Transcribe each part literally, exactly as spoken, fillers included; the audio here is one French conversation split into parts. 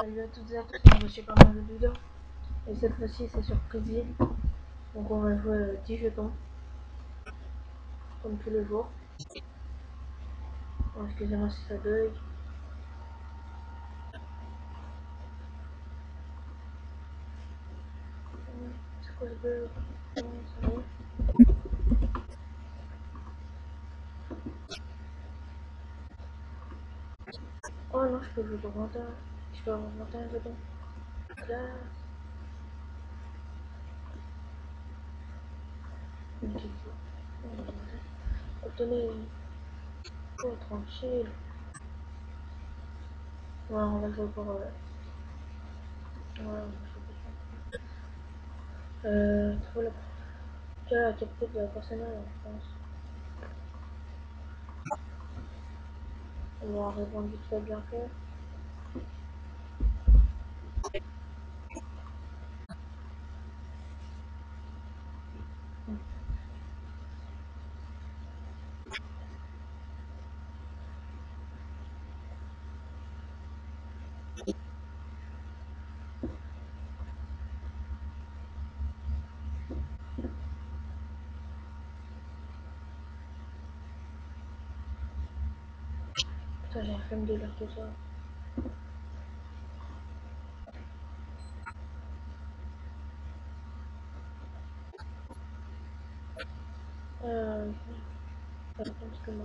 Salut à toutes et à tous, on va chez pas mal de vidéos. Et cette fois-ci c'est sur Prizee. Donc on va jouer dix jetons. Comme tous les jours. Bon, excusez-moi si ça bug. C'est quoi ce bug? Oh non, je peux jouer au vingt et un. Je peux avoir vingt et un jetons. Là. Ok. Obtenez une. Oh, tranquille. Ouais, on va jouer pour. Euh... Ouais, on va jouer pour. Euh. Trouve la. Tu as la capture de la personne, je pense. On va répondre vite fait bien fait. Putain, j'ai la flemme de lire tout ça. Euh... Par contre, comment...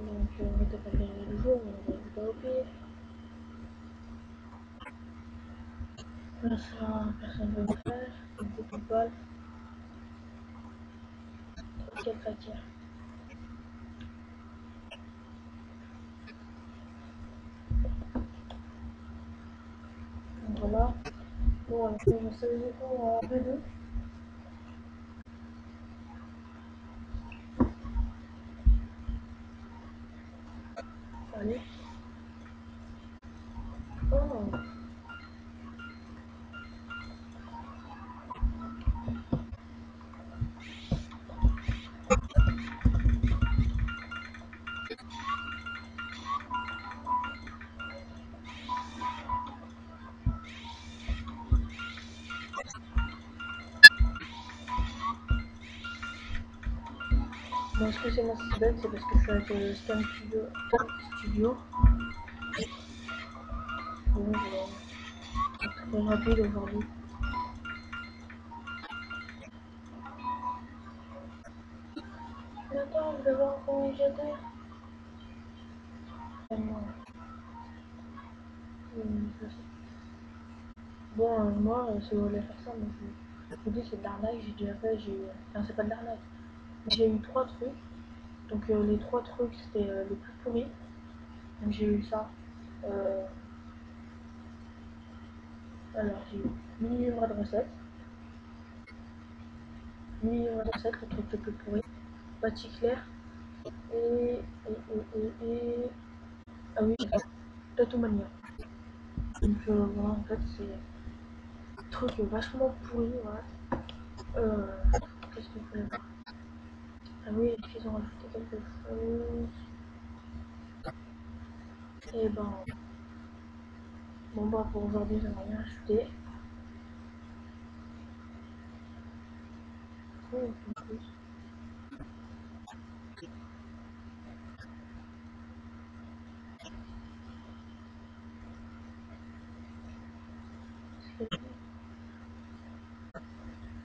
Donc, on va pas gagner le jour, mais on va pas au pire. Là, ça, personne ne veut me faire, on coupe une balle. Quel paquet. Donc voilà. Bon, alors, on va s'amuser pour un peu d'eux. Allez. Oh. Bon, est-ce que c'est mon site bug? C'est parce que je suis avec le Stamp Studio. Studio. Bon, je vais être rapide aujourd'hui. Attends, je vais voir combien j'étais. Ah non. Bon, moi, si vous voulez faire ça, moi, je vous dis, c'est de l'arnaque. J'ai déjà fait, j'ai. Enfin, c'est pas de l'arnaque. J'ai eu trois trucs, donc euh, les trois trucs c'était euh, le plus pourri. Donc j'ai eu ça. Euh... Alors j'ai eu mini livre de recettes. Mini livre de recettes, le truc le plus pourri. Bâti clair. Et. et, et, et, et... Ah oui, Tatoumania. Donc euh, voilà, en fait c'est. Un truc vachement pourri, voilà. Euh. Qu'est-ce qu'on peut faire? Ah oui, est-ce qu'ils ont rajouté quelque chose? Et ben... Bon bah pour aujourd'hui j'en ai rien ajouté. Oh, en plus.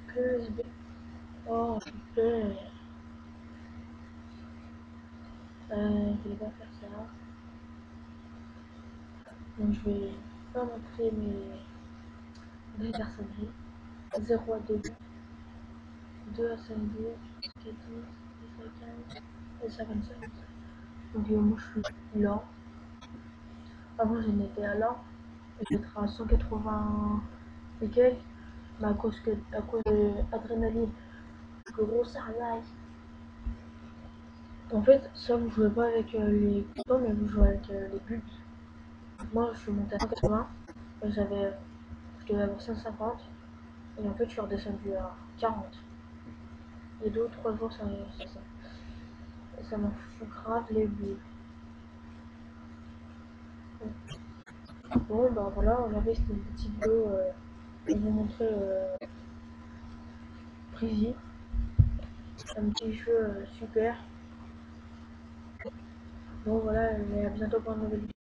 Que je... Oh super. Euh, je vais pas faire ça. Donc je vais pas montrer mes deux personneries. zéro à deux, deux à cinq, deux, quatorze, quinze et cinquante-cinq. Donc moi je suis lent. Avant j'en étais à lent. J'étais à cent quatre-vingts et quelques. Mais à cause que à cause de l'adrénaline, que gros ça like. En fait, ça vous jouez pas avec euh, les boutons, mais vous jouez avec euh, les buts. Moi, je suis monté à cent quatre-vingts, j'avais, je devais avoir cent cinquante, Et en fait, je suis redescendu à quarante. Et deux ou trois jours, ça ça. Ça m'en fout grave les boules. Bon, bah voilà, on avait cette petite vidéo euh, que je vous montrais euh, Prizee. Un petit jeu euh, super. Bon, voilà, et à bientôt pour une nouvelle vidéo.